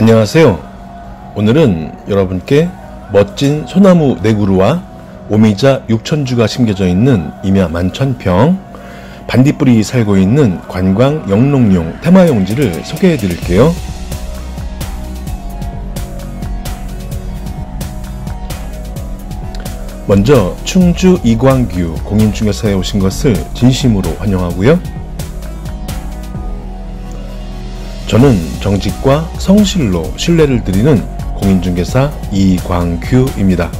안녕하세요. 오늘은 여러분께 멋진 소나무 4그루와 오미자 6천주가 심겨져 있는 임야 만천평 반딧불이 살고 있는 관광 영농용 테마용지를 소개해 드릴게요. 먼저 충주 이광규 공인중개사에 오신 것을 진심으로 환영하고요. 저는 정직과 성실로 신뢰를 드리는 공인중개사 이광규입니다.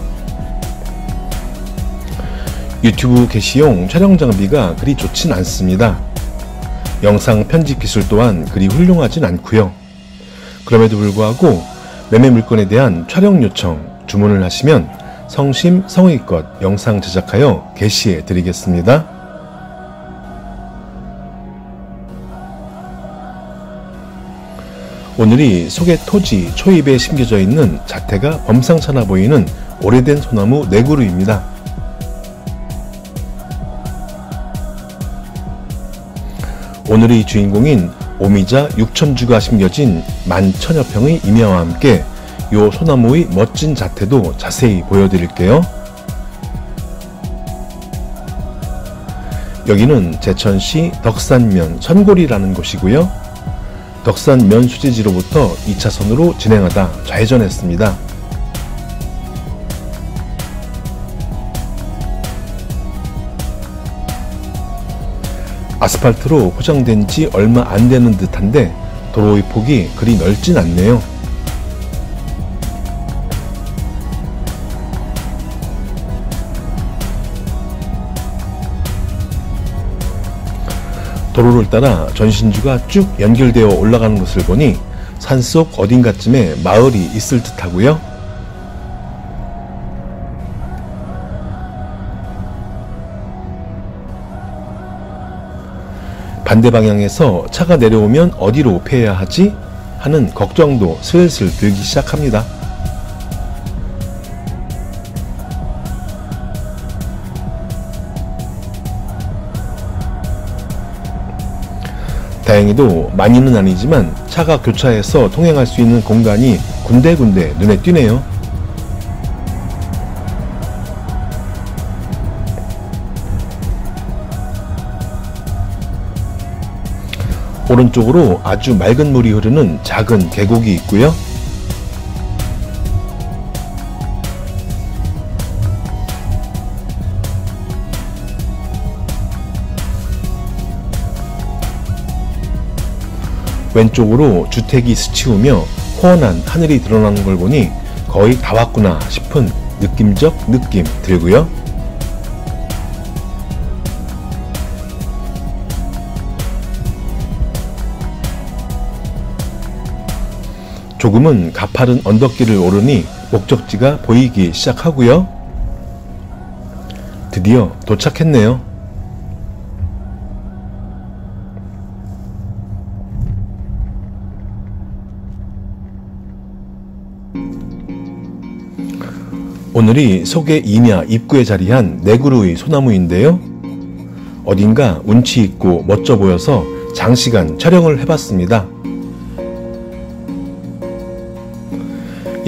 유튜브 게시용 촬영 장비가 그리 좋진 않습니다. 영상 편집 기술 또한 그리 훌륭하진 않고요. 그럼에도 불구하고 매매 물건에 대한 촬영 요청, 주문을 하시면 성심성의껏 영상 제작하여 게시해 드리겠습니다. 오늘이 소개 토지 초입에 심겨져 있는 자태가 범상찮아 보이는 오래된 소나무 4그루입니다. 오늘의 주인공인 오미자 6천주가 심겨진 11,000여평의 임야와 함께 요 소나무의 멋진 자태도 자세히 보여드릴게요. 여기는 제천시 덕산면 선골이라는 곳이고요. 덕산면 수지지로부터 2차선으로 진행하다 좌회전했습니다. 아스팔트로 포장된 지 얼마 안 되는 듯한데 도로의 폭이 그리 넓진 않네요. 도로를 따라 전신주가 쭉 연결되어 올라가는 것을 보니 산속 어딘가쯤에 마을이 있을 듯 하고요. 반대 방향에서 차가 내려오면 어디로 피해야 하지? 하는 걱정도 슬슬 들기 시작합니다. 다행히도 많이는 아니지만 차가 교차해서 통행할 수 있는 공간이 군데군데 눈에 띄네요. 오른쪽으로 아주 맑은 물이 흐르는 작은 계곡이 있고요. 왼쪽으로 주택이 스치우며 호원한 하늘이 드러나는 걸 보니 거의 다 왔구나 싶은 느낌적 느낌 들고요. 조금은 가파른 언덕길을 오르니 목적지가 보이기 시작하고요. 드디어 도착했네요. 오늘이 소개 임야 입구에 자리한 4그루의 소나무인데요. 어딘가 운치 있고 멋져 보여서 장시간 촬영을 해봤습니다.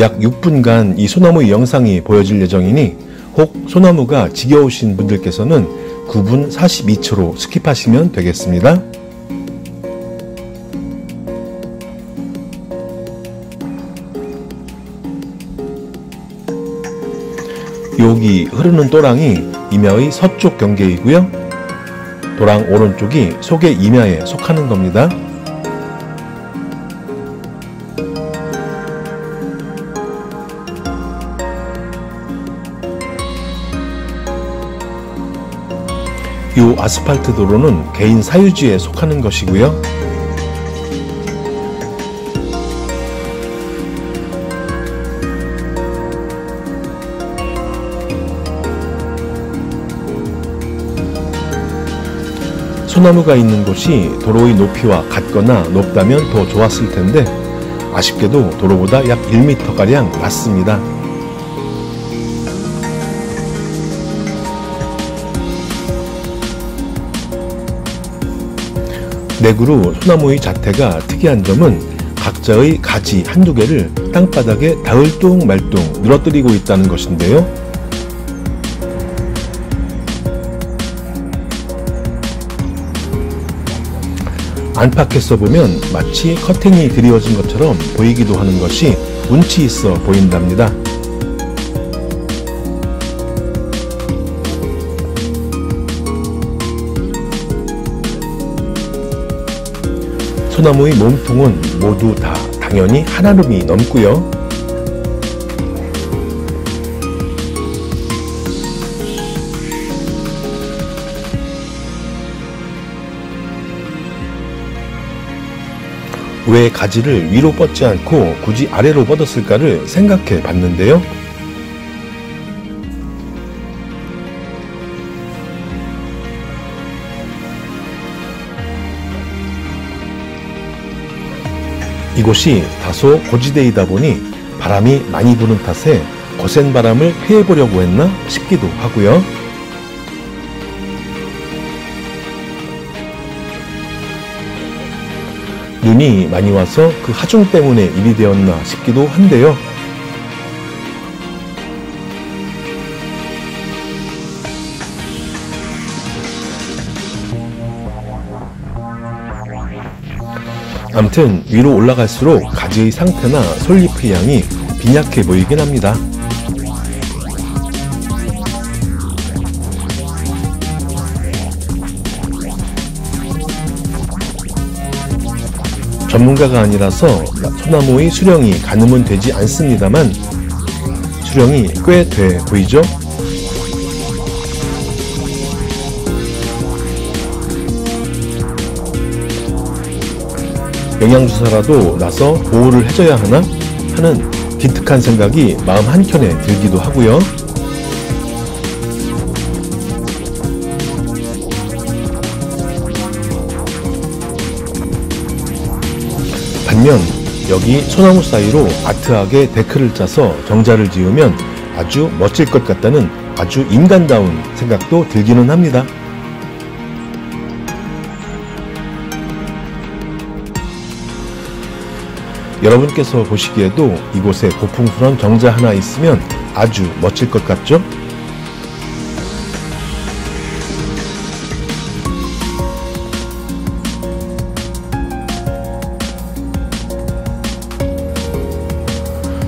약 6분간 이 소나무의 영상이 보여질 예정이니 혹 소나무가 지겨우신 분들께서는 9분 42초로 스킵하시면 되겠습니다. 여기 흐르는 또랑이 임야의 서쪽 경계이고요. 도랑 오른쪽이 소개 임야에 속하는 겁니다. 이 아스팔트 도로는 개인 사유지에 속하는 것이고요. 소나무가 있는 곳이 도로의 높이와 같거나 높다면 더 좋았을 텐데 아쉽게도 도로보다 약 1m가량 낮습니다. 네그루 소나무의 자태가 특이한 점은 각자의 가지 한두 개를 땅바닥에 닿을뚱말뚱 늘어뜨리고 있다는 것인데요. 안팎에서 보면 마치 커팅이 드리워진 것처럼 보이기도 하는 것이 운치 있어 보인답니다. 소나무의 몸통은 모두 다 당연히 한 알음이 넘고요. 왜 가지를 위로 뻗지 않고 굳이 아래로 뻗었을까를 생각해 봤는데요. 이곳이 다소 고지대이다 보니 바람이 많이 부는 탓에 거센 바람을 피해보려고 했나 싶기도 하고요. 눈이 많이 와서 그 하중 때문에 일이 되었나 싶기도 한데요. 암튼 위로 올라갈수록 가지의 상태나 솔잎의 양이 빈약해 보이긴 합니다. 전문가가 아니라서 소나무의 수령이 가늠은 되지 않습니다만 수령이 꽤 돼 보이죠? 영양주사라도 나서 보호를 해줘야 하나 하는 기특한 생각이 마음 한켠에 들기도 하고요. 반면 여기 소나무 사이로 아트하게 데크를 짜서 정자를 지으면 아주 멋질 것 같다는 아주 인간다운 생각도 들기는 합니다. 여러분께서 보시기에도 이곳에 고풍스런 정자 하나 있으면 아주 멋질 것 같죠?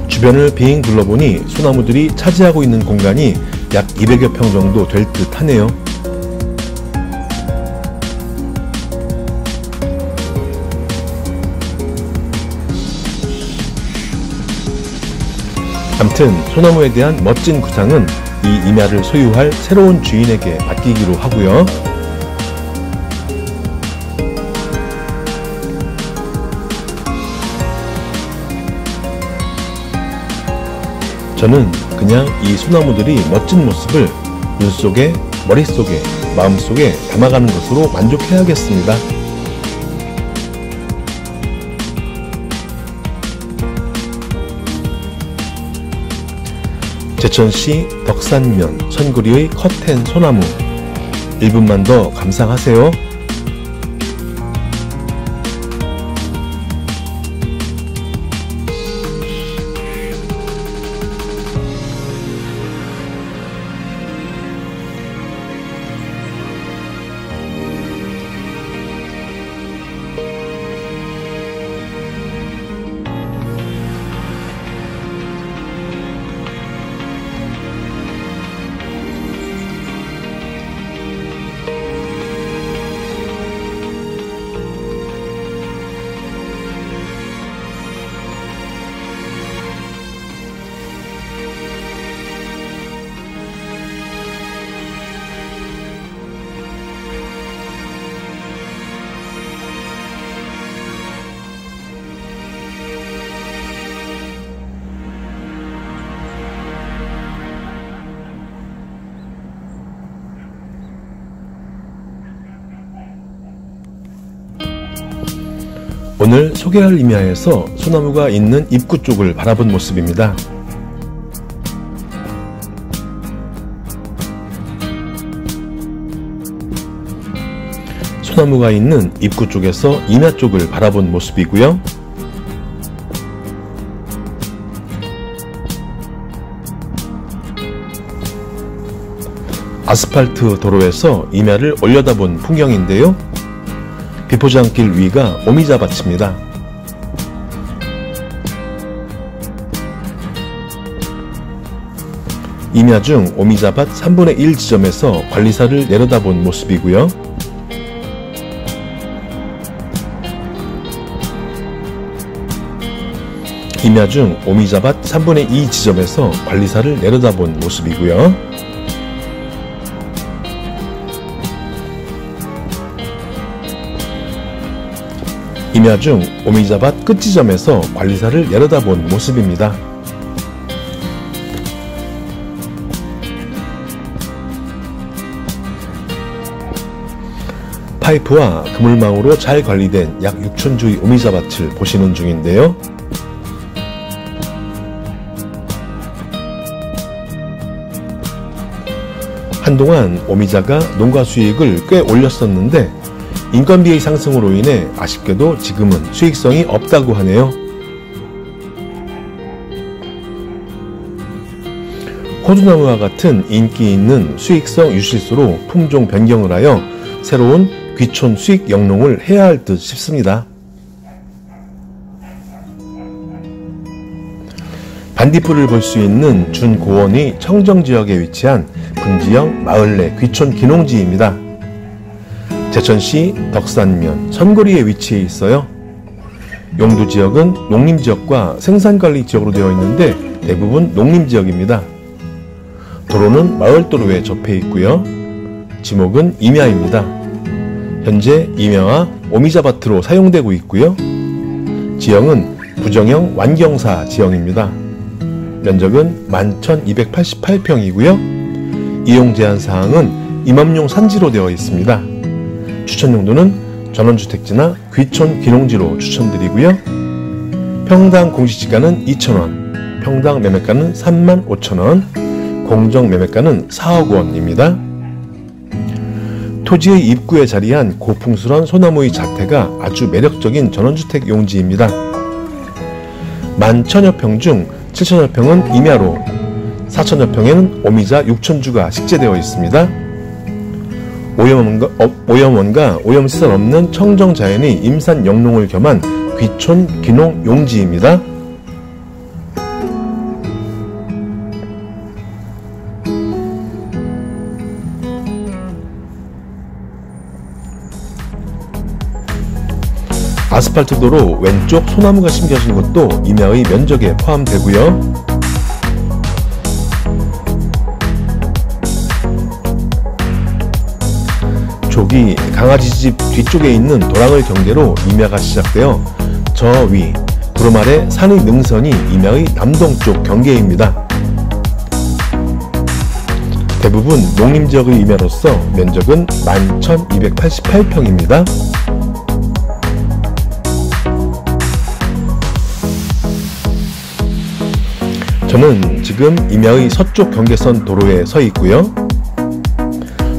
주변을 빙 둘러보니 소나무들이 차지하고 있는 공간이 약 200여 평 정도 될 듯 하네요. 암튼 소나무에 대한 멋진 구상은 이 임야를 소유할 새로운 주인에게 맡기기로 하고요. 저는 그냥 이 소나무들이 멋진 모습을 눈속에, 머릿속에, 마음속에 담아가는 것으로 만족해야겠습니다. 제천시 덕산면 선구리의 커튼 소나무 1분만 더 감상하세요. 오늘 소개할 임야에서 소나무가 있는 입구 쪽을 바라본 모습입니다. 소나무가 있는 입구 쪽에서 임야 쪽을 바라본 모습이고요. 아스팔트 도로에서 임야를 올려다본 풍경인데요. 비포장길 위가 오미자 밭입니다. 임야 중 오미자밭 3분의 1 지점에서 관리사를 내려다본 모습이고요. 임야 중 오미자밭 3분의 2 지점에서 관리사를 내려다본 모습이고요. 임야 중 오미자밭 끝 지점에서 관리사를 내려다본 모습입니다. 파이프와 그물망으로 잘 관리된 약 6천 주의 오미자밭을 보시는 중인데요. 한동안 오미자가 농가 수익을 꽤 올렸었는데 인건비의 상승으로 인해 아쉽게도 지금은 수익성이 없다고 하네요. 호두나무와 같은 인기 있는 수익성 유실수로 품종 변경을 하여 새로운 귀촌 수익 영농을 해야 할 듯 싶습니다. 반딧불을 볼 수 있는 준고원이 청정지역에 위치한 분지형 마을내 귀촌 기농지입니다. 제천시 덕산면 선거리에 위치해 있어요. 용두지역은 농림지역과 생산관리지역으로 되어 있는데 대부분 농림지역입니다. 도로는 마을도로에 접해 있고요. 지목은 임야입니다. 현재 임야와 오미자밭으로 사용되고 있고요. 지형은 부정형 완경사 지형입니다. 면적은 11,288평이고요. 이용제한사항은 임업용 산지로 되어 있습니다. 추천용도는 전원주택지나 귀촌 기농지로 추천드리고요. 평당 공시지가는 2,000원, 평당 매매가는 35,000원, 공정 매매가는 4억 원입니다. 토지의 입구에 자리한 고풍스런 소나무의 자태가 아주 매력적인 전원주택 용지입니다. 10,000여 평 중 7,000여 평은 임야로, 4,000여 평에는 오미자 6,000주가 식재되어 있습니다. 오염원과 오염시설 없는 청정자연이 임산 영농을 겸한 귀촌 기농 용지입니다. 아스팔트 도로 왼쪽 소나무가 심겨진 것도 임야의 면적에 포함되고요. 조기 강아지집 뒤쪽에 있는 도랑을 경계로 임야가 시작되어 저 위 구름 아래 산의 능선이 임야의 남동쪽 경계입니다. 대부분 농림지역의 임야로서 면적은 11,288평입니다. 저는 지금 임야의 서쪽 경계선 도로에 서 있고요.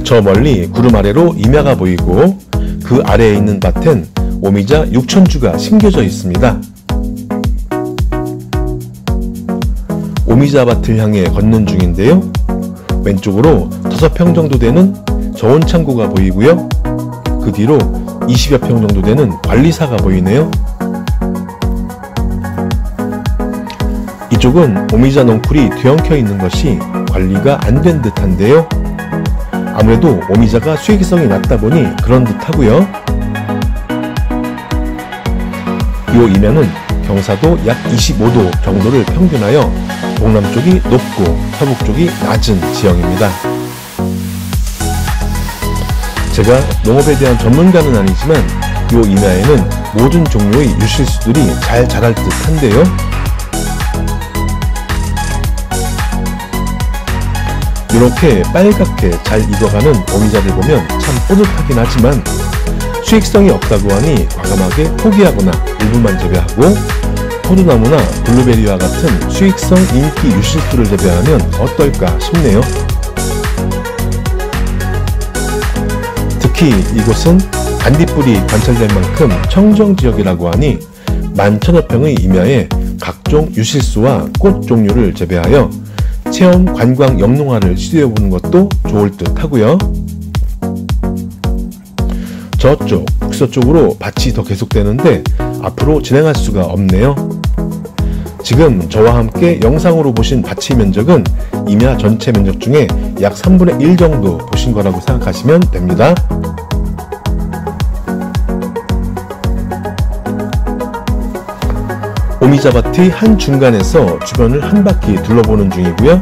저 멀리 구름 아래로 임야가 보이고 그 아래에 있는 밭엔 오미자 6,000주가 심겨져 있습니다. 오미자 밭을 향해 걷는 중인데요. 왼쪽으로 5평 정도 되는 저온창고가 보이고요. 그 뒤로 20여 평 정도 되는 관리사가 보이네요. 이쪽은 오미자 넝쿨이 뒤엉켜 있는 것이 관리가 안 된 듯한데요. 아무래도 오미자가 수익성이 낮다 보니 그런 듯하고요. 이 이면은 경사도 약 25도 정도를 평균하여 동남쪽이 높고 서북쪽이 낮은 지형입니다. 제가 농업에 대한 전문가는 아니지만 이 임야에는 모든 종류의 유실수들이 잘 자랄 듯한데요. 이렇게 빨갛게 잘 익어가는 오미자를 보면 참 뿌듯하긴 하지만 수익성이 없다고 하니 과감하게 포기하거나 일부만 재배하고 호두나무나 블루베리와 같은 수익성 인기 유실수를 재배하면 어떨까 싶네요. 특히 이곳은 반딧불이 관찰된 만큼 청정지역이라고 하니 10,000여 평의 임야에 각종 유실수와 꽃 종류를 재배하여 체험 관광 영농화를 시도해보는 것도 좋을 듯 하고요. 저쪽, 북서쪽으로 밭이 더 계속되는데 앞으로 진행할 수가 없네요. 지금 저와 함께 영상으로 보신 밭의 면적은 임야 전체 면적 중에 약 3분의 1 정도 보신 거라고 생각하시면 됩니다. 오미자밭의 한 중간에서 주변을 한 바퀴 둘러보는 중이고요.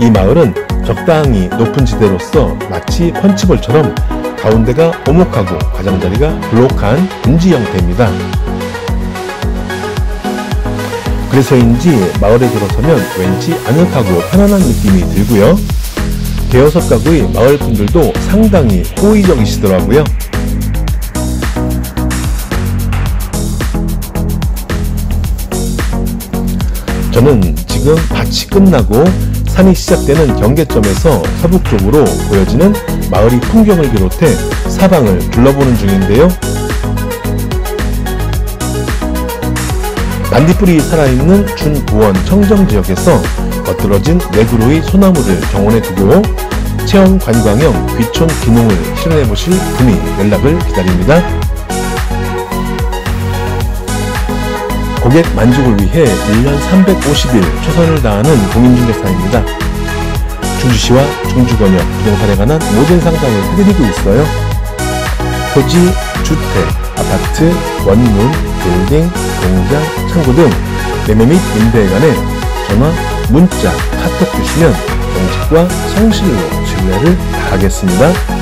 이 마을은 적당히 높은 지대로서 마치 펀치볼처럼 가운데가 오목하고 가장자리가 블록한 분지 형태입니다. 그래서인지 마을에 들어서면 왠지 아늑하고 편안한 느낌이 들고요. 대여섯 가구의 마을 분들도 상당히 호의적이시더라고요. 저는 지금 밭이 끝나고 산이 시작되는 경계점에서 서북쪽으로 보여지는 마을의 풍경을 비롯해 사방을 둘러보는 중인데요. 난디뿌리 살아있는 준고원 청정지역에서 멋들어진 내구로의 소나무를 정원에 두고 체험 관광형 귀촌 귀농을 실현해보실 분이 연락을 기다립니다. 고객 만족을 위해 1년 350일 최선을 다하는 공인중개사입니다. 충주시와 충주권역, 부동산에 관한 모든 상담을 해드리고 있어요. 토지, 주택, 아파트, 원룸, 빌딩, 공장, 창고 등 매매 및 임대에 관해 전화, 문자, 카톡 주시면 정직과 성실로 신뢰를 다하겠습니다.